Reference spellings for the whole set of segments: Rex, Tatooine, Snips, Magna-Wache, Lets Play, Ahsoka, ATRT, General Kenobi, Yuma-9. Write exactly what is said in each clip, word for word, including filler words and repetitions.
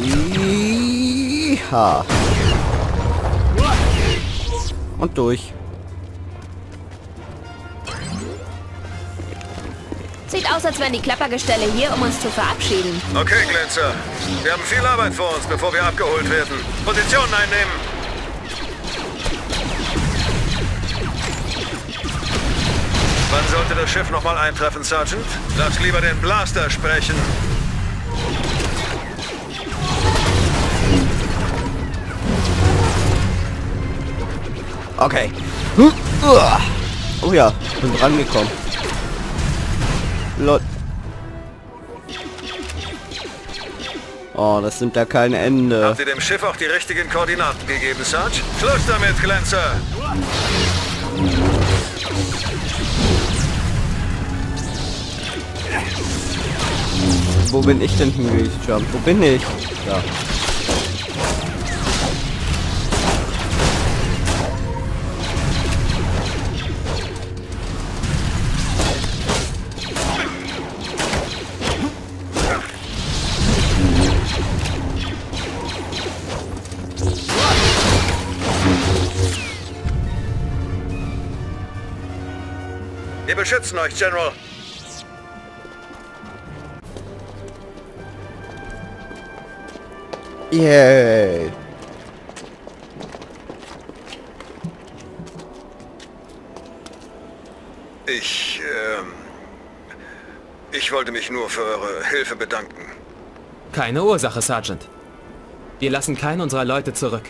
Iha. Und durch. Sieht aus, als wären die Klappergestelle hier, um uns zu verabschieden. Okay, Glänzer. Wir haben viel Arbeit vor uns, bevor wir abgeholt werden. Positionen einnehmen. Wann sollte das Schiff nochmal eintreffen, Sergeant? Lass lieber den Blaster sprechen. Okay. Oh ja, bin rangekommen. Lol. Oh, das nimmt da kein Ende. Habt ihr dem Schiff auch die richtigen Koordinaten gegeben, Sarge? Schluss damit, Glänzer! Wo bin ich denn hingejumpt? Wo bin ich? Ja. Wir beschützen euch, General. Yay. Ich, ähm... Ich wollte mich nur für eure Hilfe bedanken. Keine Ursache, Sergeant. Wir lassen keinen unserer Leute zurück.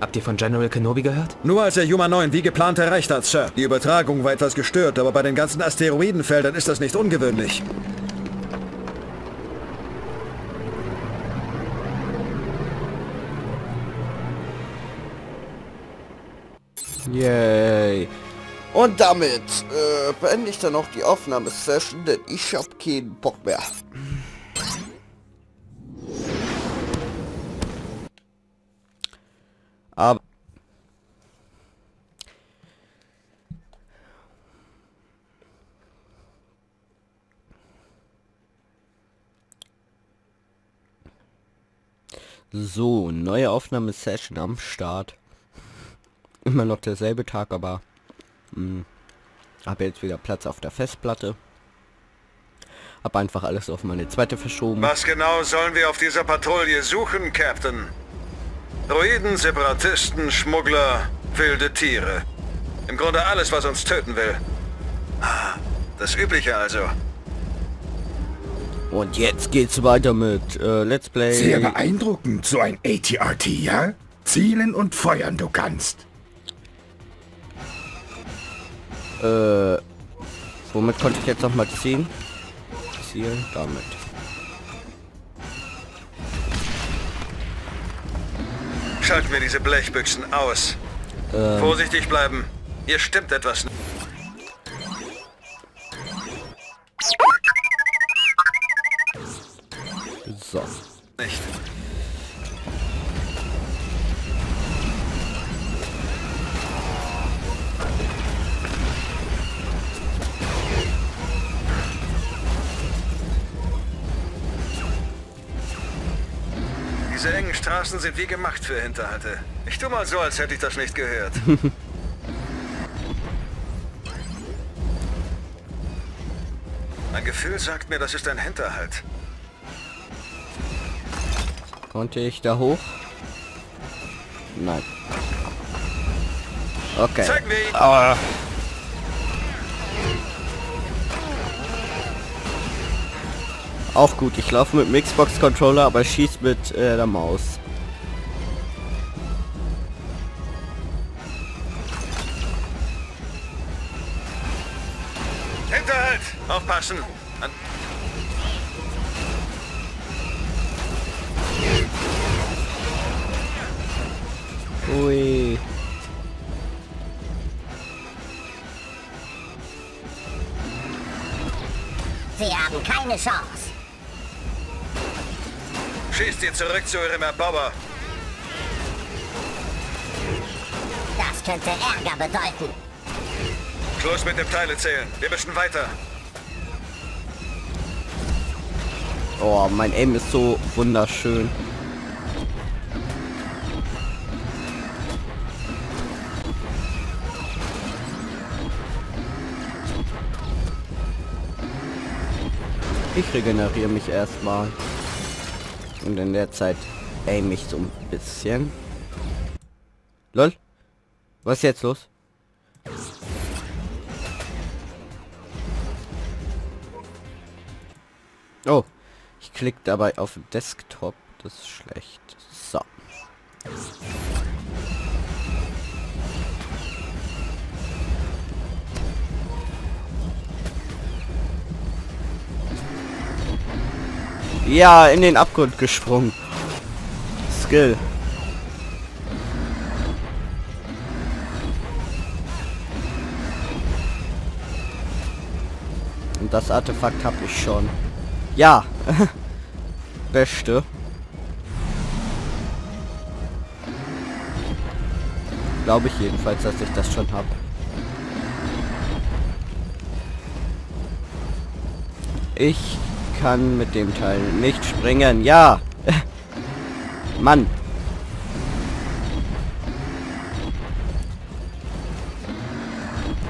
Habt ihr von General Kenobi gehört? Nur als er Yuma neun wie geplant erreicht hat, Sir. Die Übertragung war etwas gestört, aber bei den ganzen Asteroidenfeldern ist das nicht ungewöhnlich. Yay. Und damit äh, beende ich dann auch die Aufnahmesession, denn ich habe keinen Bock mehr. Aber so, neue Aufnahmesession am Start. Immer noch derselbe Tag, aber mh, habe jetzt wieder Platz auf der Festplatte. Habe einfach alles auf meine zweite verschoben. Was genau sollen wir auf dieser Patrouille suchen, Captain? Droiden, Separatisten, Schmuggler, wilde Tiere. Im Grunde alles, was uns töten will. Das Übliche also. Und jetzt geht's weiter mit äh, Let's Play. Sehr beeindruckend, so ein A T R T, ja? Zielen und feuern du kannst. Äh, womit konnte ich jetzt nochmal ziehen? Zielen damit. Schalten wir diese Blechbüchsen aus. Ähm. Vorsichtig bleiben. Hier stimmt etwas nicht. So. Nicht. Diese engen Straßen sind wie gemacht für Hinterhalte. Ich tu mal so, als hätte ich das nicht gehört. Mein Gefühl sagt mir, das ist ein Hinterhalt. Konnte ich da hoch? Nein. Okay. Zeig mir ihn. Ah. Auch gut, ich laufe mit dem Xbox-Controller, aber schieß mit äh, der Maus. Hinterhalt! Aufpassen! An Ui. Sie haben keine Chance. Schießt ihr zurück zu eurem Erbauer. Das könnte Ärger bedeuten. Schluss mit dem Teilezählen. Wir müssen weiter. Oh, mein Aim ist so wunderschön. Ich regeneriere mich erstmal. Und in der Zeit aim ich so ein bisschen. Lol. Was ist jetzt los? Oh. Ich klicke dabei auf Desktop. Das ist schlecht. So. Ja, in den Abgrund gesprungen. Skill. Und das Artefakt habe ich schon. Ja. Beste. Glaube ich jedenfalls, dass ich das schon habe. Ich kann mit dem Teil nicht springen. Ja. Mann.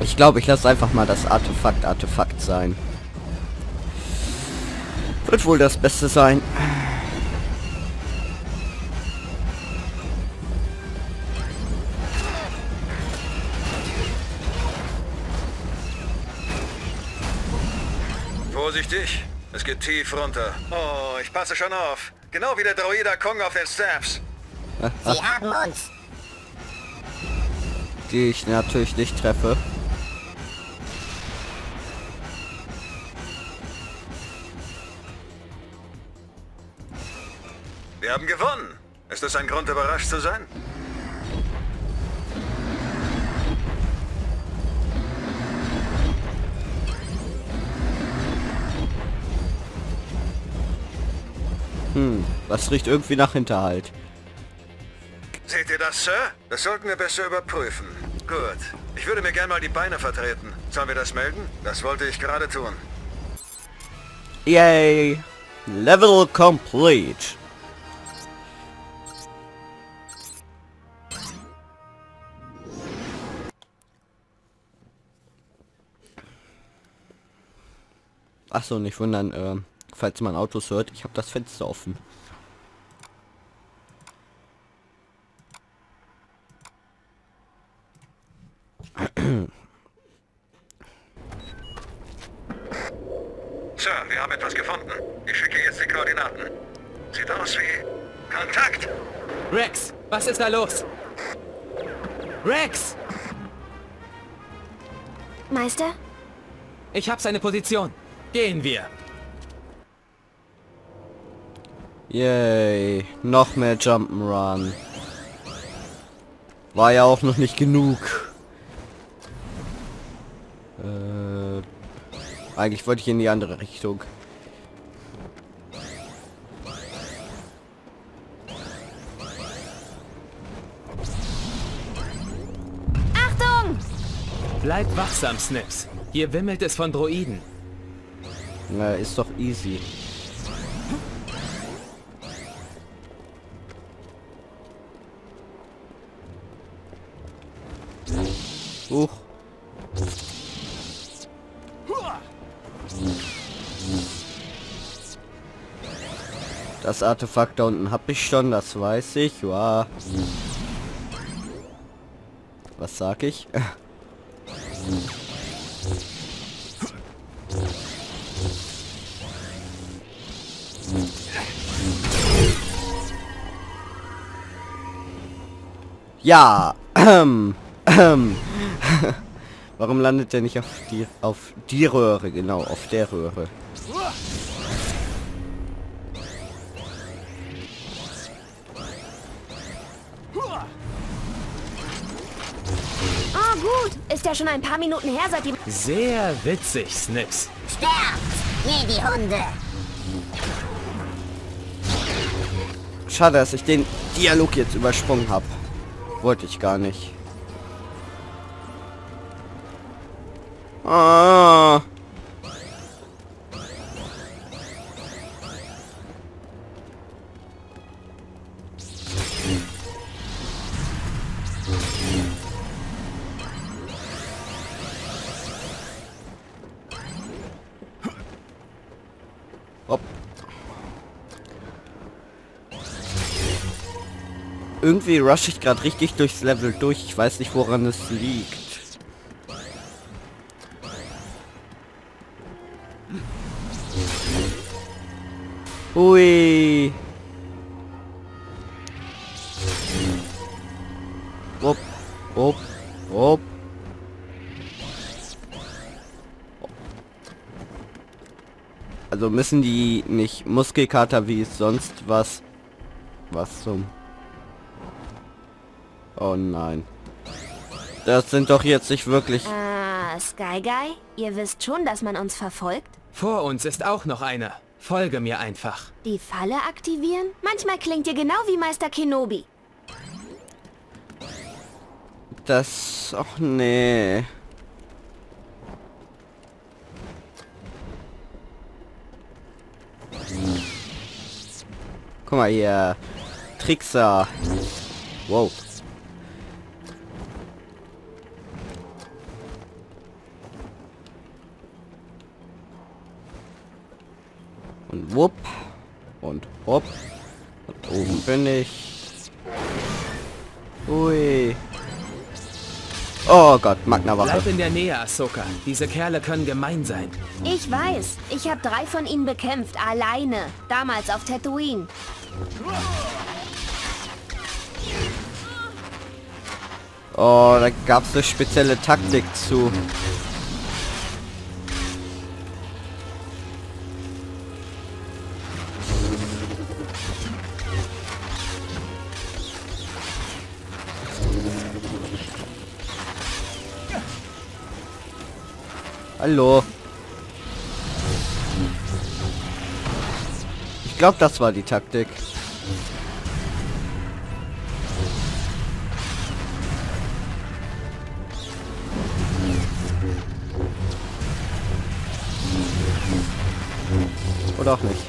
Ich glaube, ich lasse einfach mal das Artefakt Artefakt sein. Wird wohl das Beste sein. Vorsichtig. Es geht tief runter. Oh, ich passe schon auf. Genau wie der Droida Kong auf den Snaps. Sie haben uns. Die ich natürlich nicht treffe. Wir haben gewonnen. Ist das ein Grund, überrascht zu sein? Hm, was riecht irgendwie nach Hinterhalt? Seht ihr das, Sir? Das sollten wir besser überprüfen. Gut. Ich würde mir gerne mal die Beine vertreten. Sollen wir das melden? Das wollte ich gerade tun. Yay! Level complete! Achso, nicht wundern, äh, falls man Autos hört, ich habe das Fenster offen. Sir, wir haben etwas gefunden. Ich schicke jetzt die Koordinaten. Sieht aus wie Kontakt. Rex, was ist da los? Rex! Meister? Ich habe seine Position. Gehen wir. Yay, noch mehr Jump'n'Run. War ja auch noch nicht genug. Äh, eigentlich wollte ich in die andere Richtung. Achtung! Bleib wachsam, Snips. Hier wimmelt es von Droiden. Na, ist doch easy. Huch. Das Artefakt da unten hab ich schon, das weiß ich. Wow. Was sag ich? Ja, ähm, ähm. Warum landet der nicht auf die auf die Röhre, genau, auf der Röhre? Oh gut, ist ja schon ein paar Minuten her, seit die... Sehr witzig, Snips. Sterbt, wie die Hunde. Schade, dass ich den Dialog jetzt übersprungen habe. Wollte ich gar nicht. Ah. Hopp. Irgendwie rush ich gerade richtig durchs Level durch. Ich weiß nicht, woran es liegt. Hui. Hopp, hopp, hopp. Also müssen die nicht Muskelkater wie sonst was... Was zum... Oh nein. Das sind doch jetzt nicht wirklich... Ah, Sky Guy, ihr wisst schon, dass man uns verfolgt? Vor uns ist auch noch einer. Folge mir einfach. Die Falle aktivieren? Manchmal klingt ihr genau wie Meister Kenobi. Das... Och nee. Guck mal hier. Trickser. Wow. Und wupp. Und hopp. Und oben bin ich. Ui. Oh Gott, Magna-Wache. Bleib in der Nähe, Ahsoka. Diese Kerle können gemein sein. Ich weiß. Ich habe drei von ihnen bekämpft, alleine. Damals auf Tatooine. Oh, da gab's eine spezielle Taktik zu. Hallo. Ich glaube, das war die Taktik. Oder auch nicht.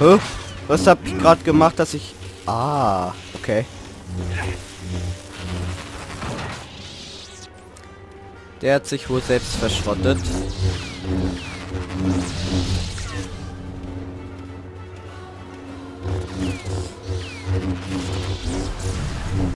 Hä? Was hab ich gerade gemacht, dass ich... Ah, okay. Der hat sich wohl selbst verschrottet.